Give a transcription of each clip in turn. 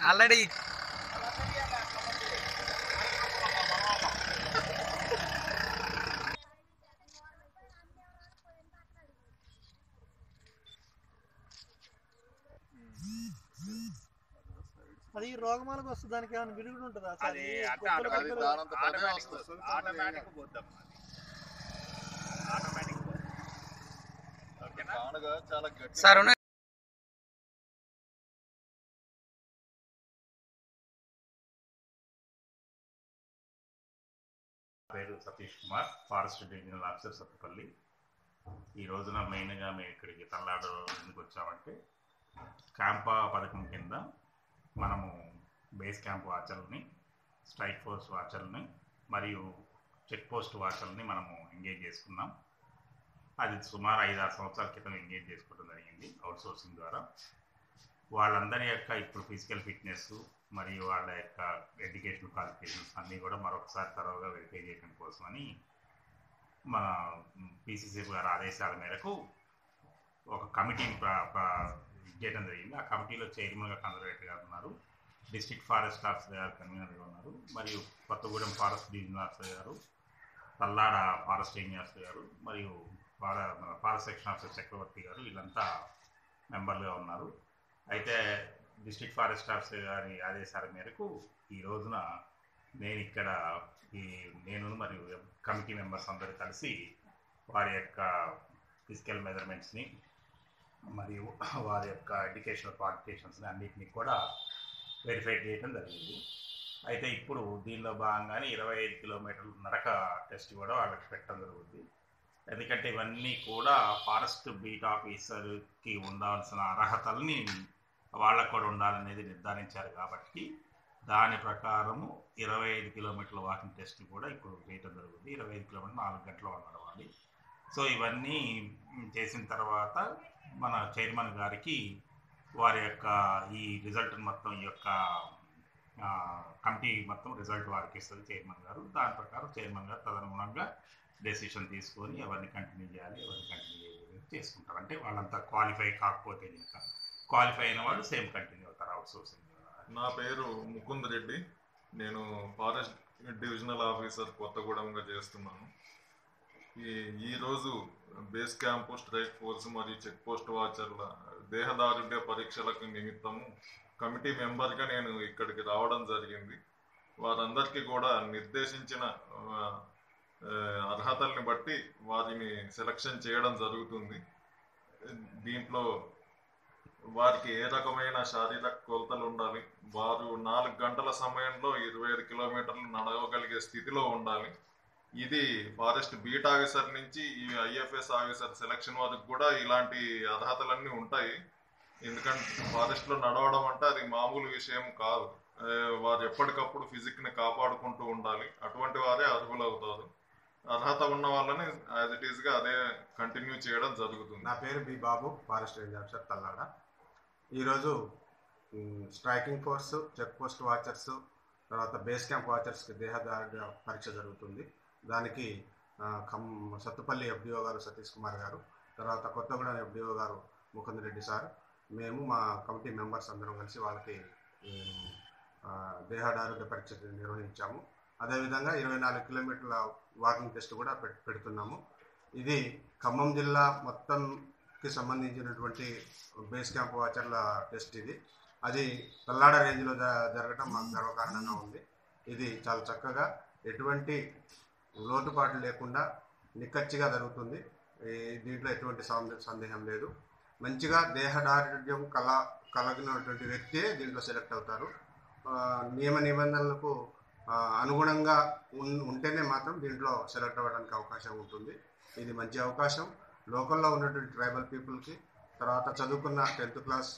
Already. అది రోగమాలకు వస్తుందానికి ఏమైనా విరుగుడు ఉంటదా సార్? అది ఆటోమేటిక్ వస్తుంది. ఆటోమేటిక్ పోద్దాం ఆటోమేటిక్ ఓకేనా? కానగా చాలా గట్టి సార్ పేరు Satish Kumar, forest divisional officer Sathupalli. ఈ రోజున మెయిన్గా మేము ఇక్కడికి తల్లాడు ఎందుకు వచ్చామంటే క్యాంపా పథకం కింద మనము బేస్ క్యాంప్ వాచర్లని, స్ట్రైక్ ఫోర్స్ వాచర్లని మరియు చెక్ పోస్ట్ వాచర్లని మనము ఎంగేజ్ చేసుకున్నాం. అది సుమారు 5-6 సంవత్సరాల క్రితం ఎంగేజ్ చేసుకోవడం జరిగింది అవుట్సోర్సింగ్ ద్వారా. వాళ్ళందరి యొక్క ఇప్పుడు ఫిజికల్ ఫిట్నెస్ మరియు వాళ్ళ యొక్క ఎడ్యుకేషనల్ క్వాలిఫికేషన్స్ అన్నీ కూడా మరొకసారి తరువుగా వెరిఫై చేయడం కోసమని మన పీసీసీఎఫ్ గారి ఆదేశాల మేరకు ఒక కమిటీని చేయడం జరిగింది. ఆ కమిటీలో చైర్మన్గా కన్జర్వేటర్ గారు ఉన్నారు, డిస్ట్రిక్ట్ ఫారెస్ట్ ఆఫీసర్ గారు కన్వీనర్గా ఉన్నారు, మరియు కొత్తగూడెం ఫారెస్ట్ డివిజనల్ ఆఫీసర్ గారు, తల్లాడ ఫారెస్ట్ రేంజ్ ఆఫీసర్ గారు మరియు ఫారెస్ట్ సెక్షన్ ఆఫీసర్ చక్రవర్తి గారు వీళ్ళంతా మెంబర్లుగా ఉన్నారు. అయితే డిస్ట్రిక్ట్ ఫారెస్ట్ ఆఫీసర్ గారి ఆదేశాల మేరకు ఈ రోజున నేను ఇక్కడ నేను మరియు కమిటీ మెంబర్స్ అందరూ కలిసి వారి యొక్క ఫిజికల్ మెజర్మెంట్స్ని మరియు వారి యొక్క ఎడ్యుకేషనల్ క్వాలిఫికేషన్స్ని అన్నింటినీ కూడా వెరిఫై చేయడం జరిగింది. అయితే ఇప్పుడు దీనిలో భాగంగానే 25 కిలోమీటర్లు నడక టెస్ట్ కూడా వాళ్ళకి పెట్టడం జరుగుతుంది. ఎందుకంటే ఇవన్నీ కూడా ఫారెస్ట్ బీట్ ఆఫీసర్కి ఉండాల్సిన అర్హతల్ని వాళ్ళకు కూడా ఉండాలనేది నిర్ధారించారు. కాబట్టి దాని ప్రకారము 25 కిలోమీటర్ల వాకింగ్ టెస్ట్ కూడా ఇప్పుడు చేయటం జరుగుతుంది. 25 కిలోమీటర్లు 4 గంటలు నడవాలి. సో ఇవన్నీ చేసిన తర్వాత మన చైర్మన్ గారికి వారి యొక్క ఈ రిజల్ట్ మొత్తం ఈ యొక్క కమిటీ మొత్తం రిజల్ట్ వారికి ఇస్తుంది చైర్మన్ గారు. దాని ప్రకారం చైర్మన్ గారు తదనుగుణంగా డెసిషన్ తీసుకొని ఎవరిని కంటిన్యూ చేయాలి ఎవరిని కంటిన్యూ చేసుకుంటారు. అంటే వాళ్ళంతా క్వాలిఫై కాకపోతే కనుక క్వాలిఫై అయిన వాళ్ళు సేమ్ కంటిన్యూ అవుతారు అవుట్సోర్సింగ్. నా పేరు ముకుంద్ రెడ్డి, నేను ఫారెస్ట్ డివిజనల్ ఆఫీసర్ కొత్తగూడెంగా చేస్తున్నాను. ఈరోజు బేస్ క్యాంపు, స్ట్రైక్ ఫోర్స్ మరియు చెక్ పోస్ట్ వాచర్ల దేహదారుఢ్య పరీక్షలకు నిమిత్తము కమిటీ మెంబర్గా నేను ఇక్కడికి రావడం జరిగింది. వారందరికీ కూడా నిర్దేశించిన అర్హతల్ని బట్టి వారిని సెలక్షన్ చేయడం జరుగుతుంది. దీంట్లో వారికి ఏ రకమైన శారీరక కొలతలు ఉండాలి, వారు 4 గంటల సమయంలో 25 కిలోమీటర్లు నడవగలిగే స్థితిలో ఉండాలి. ఇది ఫారెస్ట్ బీట్ ఆఫీసర్ నుంచి ఈ ఐఎఫ్ఎస్ ఆఫీసర్ సెలక్షన్ వరకు కూడా ఇలాంటి అర్హతలన్నీ ఉంటాయి. ఎందుకంటే ఫారెస్ట్లో నడవడం అంటే అది మామూలు విషయం కాదు. వారు ఎప్పటికప్పుడు ఫిజిక్ని కాపాడుకుంటూ ఉండాలి. అటువంటి వారే అర్హులవుతారు. అర్హత ఉన్న వాళ్ళని యాజ్ ఇట్ ఈస్గా అదే కంటిన్యూ చేయడం జరుగుతుంది. నా పేరు B Babu, forest range officer, Tallada. ఈరోజు striking force, check post watchers, తర్వాత బేస్ క్యాంప్ వాచర్స్కి దేహదారుణ పరీక్ష జరుగుతుంది. దానికి సత్తుపల్లి ఎఫ్డిఓ గారు సతీష్ కుమార్ గారు, తర్వాత కొత్తగూడెం ఎఫ్డిఓ గారు ముకుంద్ రెడ్డి సార్, మేము మా కమిటీ మెంబర్స్ అందరం కలిసి వాళ్ళకి దేహదారుణ పరీక్ష నిర్వహించాము. అదేవిధంగా 24 కిలోమీటర్ల వాకింగ్ టెస్ట్ కూడా పెడుతున్నాము. ఇది ఖమ్మం జిల్లా మొత్తంకి సంబంధించినటువంటి బేస్ క్యాంప్ వాచర్ల టెస్ట్. ఇది అది తల్లాడ రేంజ్లో జరగడం మాకు గర్వకారణంగా ఉంది. ఇది చాలా చక్కగా ఎటువంటి లోటుపాటు లేకుండా నిక్కచ్చిగా జరుగుతుంది. దీంట్లో ఎటువంటి సందేహం లేదు. మంచిగా దేహదారుఢ్యం కలిగినటువంటి వ్యక్తే దీంట్లో సెలెక్ట్ అవుతారు. నియమ నిబంధనలకు అనుగుణంగా ఉంటేనే మాత్రం దీంట్లో సెలెక్ట్ అవ్వడానికి అవకాశం ఉంటుంది. ఇది మంచి అవకాశం లోకల్లో ఉన్నటువంటి ట్రైబల్ పీపుల్కి, తర్వాత చదువుకున్న 10th క్లాస్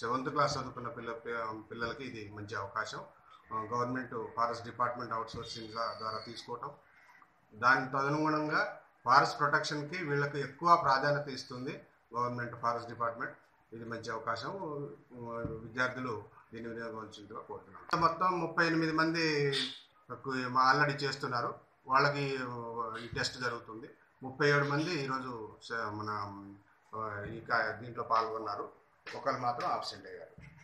7th క్లాస్ చదువుకున్న పిల్లలకి ఇది మంచి అవకాశం. గవర్నమెంట్ ఫారెస్ట్ డిపార్ట్మెంట్ అవుట్సోర్సింగ్ ద్వారా తీసుకోవటం, దాని తదనుగుణంగా ఫారెస్ట్ ప్రొటెక్షన్కి వీళ్ళకి ఎక్కువ ప్రాధాన్యత ఇస్తుంది గవర్నమెంట్ ఫారెస్ట్ డిపార్ట్మెంట్. ఇది మంచి అవకాశం. విద్యార్థులు దీన్ని వినియోగించుగా కోరుతున్నాం. మొత్తం 38 మంది ఆల్రెడీ చేస్తున్నారు, వాళ్ళకి ఈ టెస్ట్ జరుగుతుంది. 37 మంది ఈరోజు మన దీంట్లో పాల్గొన్నారు, ఒకరు మాత్రం ఆబ్సెంట్ అయ్యారు.